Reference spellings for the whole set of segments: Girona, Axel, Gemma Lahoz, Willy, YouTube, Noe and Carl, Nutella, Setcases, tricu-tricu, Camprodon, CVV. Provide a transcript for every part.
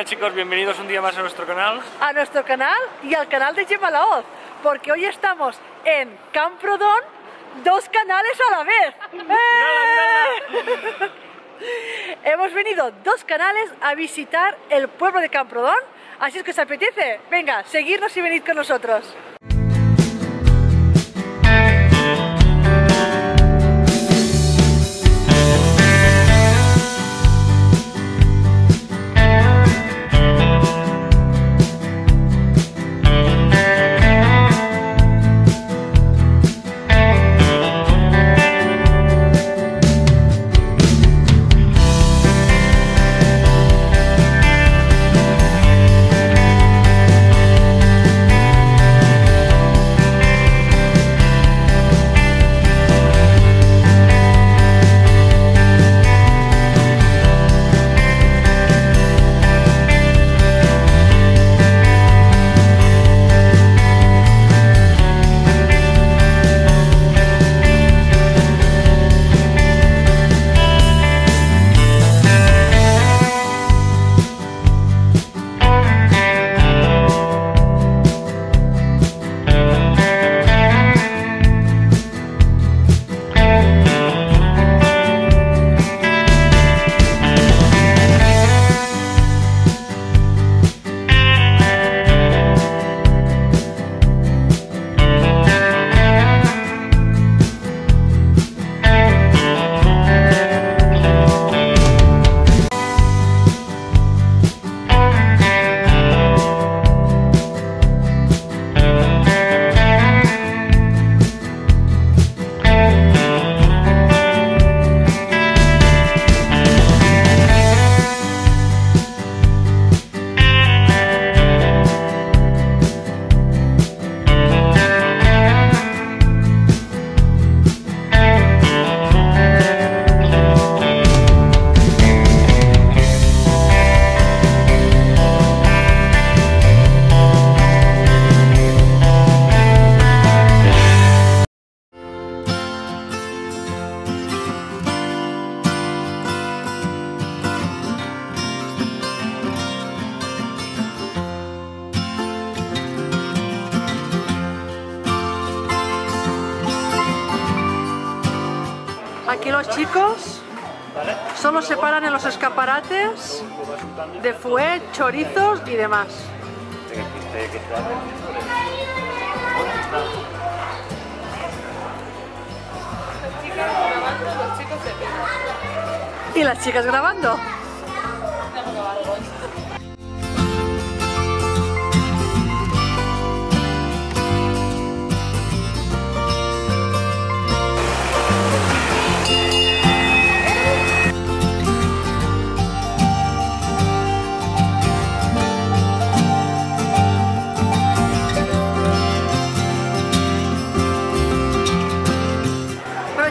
Bueno chicos, bienvenidos un día más a nuestro canal. A nuestro canal y al canal de Gemma Lahoz, porque hoy estamos en Camprodon, dos canales a la vez. ¡Eh! Hemos venido dos canales a visitar el pueblo de Camprodon, así es que os apetece, venga, seguidnos y venid con nosotros. Aquí los chicos solo se paran en los escaparates de fuet, chorizos y demás. Y las chicas grabando.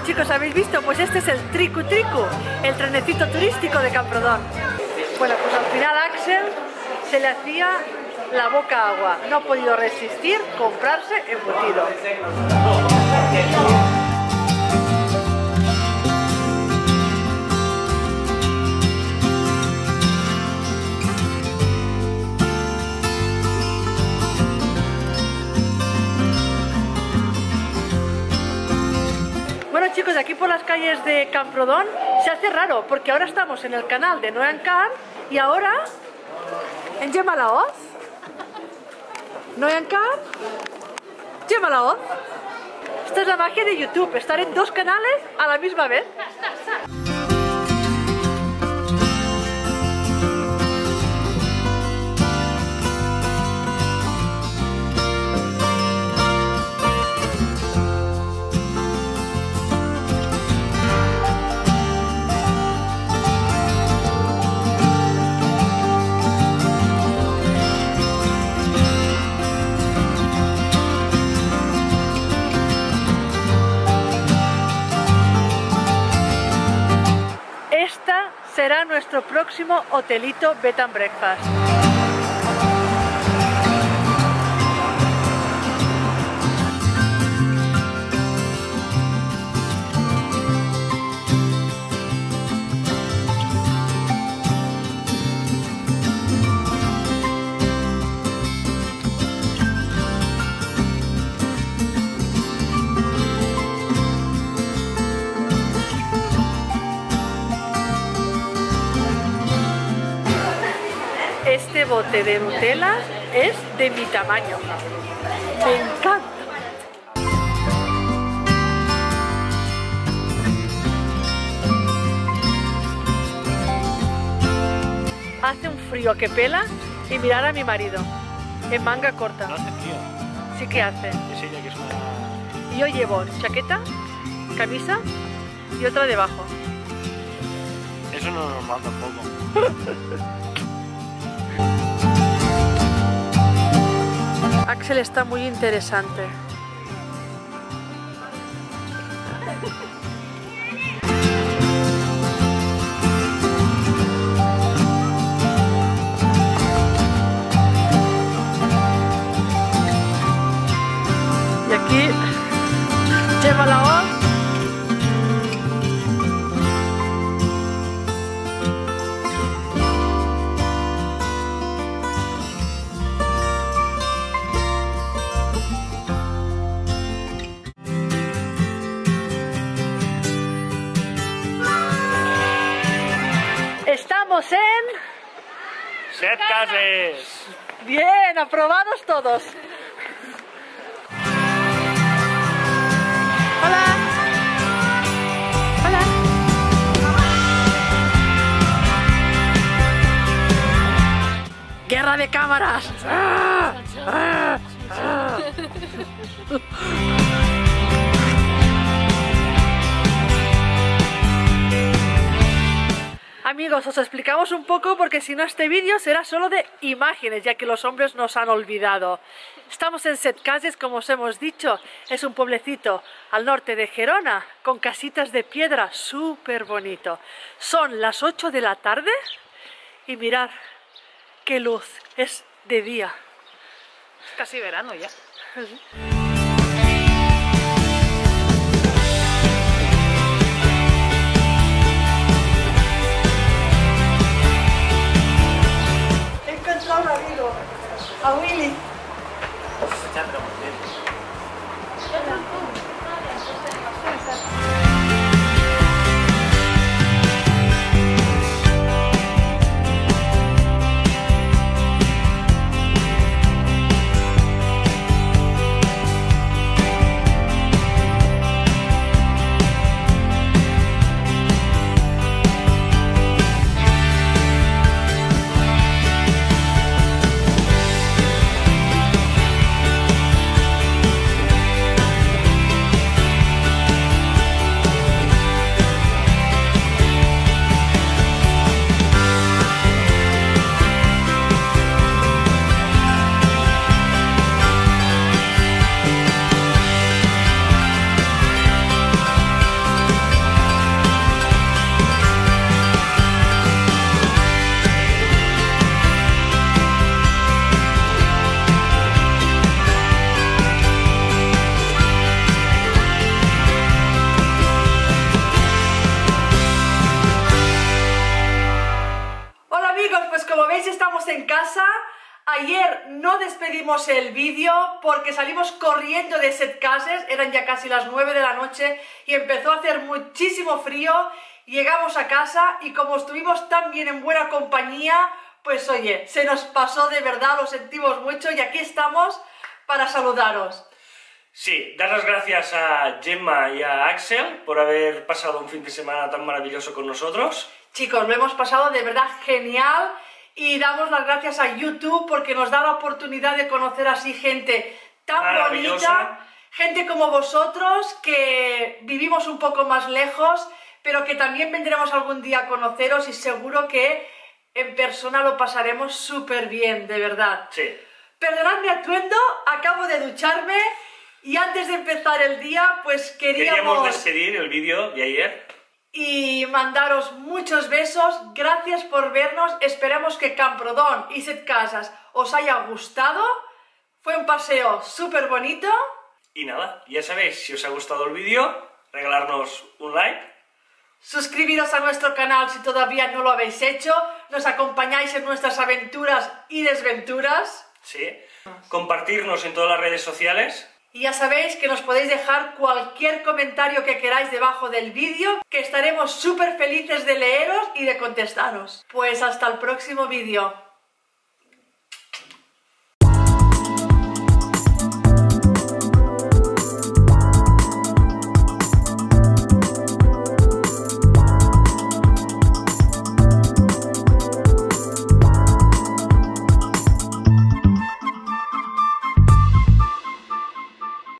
Chicos, ¿habéis visto? Pues este es el tricu-tricu, el trenecito turístico de Camprodon. Bueno, pues al final a Axel se le hacía la boca agua. No ha podido resistir comprarse embutido. Chicos, aquí por las calles de Camprodon se hace raro porque ahora estamos en el canal de Noe and Carl y ahora en Gemma Lahoz. Noe and Carl, Gemma Lahoz. Esta es la magia de YouTube, estar en dos canales a la misma vez. Será nuestro próximo hotelito bed and breakfast. parte de Nutella es de mi tamaño. Me encanta. Hace un frío que pela y mirar a mi marido, en manga corta. No hace frío. Sí que hace. Es ella que es una... Yo llevo chaqueta, camisa y otra debajo. Eso no es normal tampoco. Axel está muy interesante. Y aquí Gemma Lahoz. Estamos en... Setcases. Bien, aprobados todos. Hola. Hola. Guerra de cámaras. ¡Ah! ¡Ah! ¡Ah! Amigos, os explicamos un poco porque si no este vídeo será solo de imágenes, ya que los hombres nos han olvidado. Estamos en Setcases, como os hemos dicho, es un pueblecito al norte de Girona, con casitas de piedra, súper bonito. Son las 8 de la tarde y mirad qué luz, es de día. Es casi verano ya. A Willy. Ayer no despedimos el vídeo porque salimos corriendo de Setcases, eran ya casi las 9 de la noche y empezó a hacer muchísimo frío. Llegamos a casa y como estuvimos tan bien en buena compañía, pues oye, se nos pasó de verdad, lo sentimos mucho y aquí estamos para saludaros. Sí, dar las gracias a Gemma y a Axel por haber pasado un fin de semana tan maravilloso con nosotros. Chicos, lo hemos pasado de verdad genial. Y damos las gracias a YouTube porque nos da la oportunidad de conocer así gente tan bonita, gente como vosotros que vivimos un poco más lejos, pero que también vendremos algún día a conoceros y seguro que en persona lo pasaremos súper bien, de verdad. Sí. Perdonad mi atuendo, acabo de ducharme y antes de empezar el día pues queríamos despedir el vídeo de ayer. Y mandaros muchos besos, gracias por vernos, esperemos que Camprodon y Setcases os haya gustado, fue un paseo súper bonito. Y nada, ya sabéis, si os ha gustado el vídeo, regalarnos un like. Suscribiros a nuestro canal si todavía no lo habéis hecho, nos acompañáis en nuestras aventuras y desventuras. Sí, compartirnos en todas las redes sociales. Y ya sabéis que nos podéis dejar cualquier comentario que queráis debajo del vídeo, que estaremos súper felices de leeros y de contestaros. Pues hasta el próximo vídeo.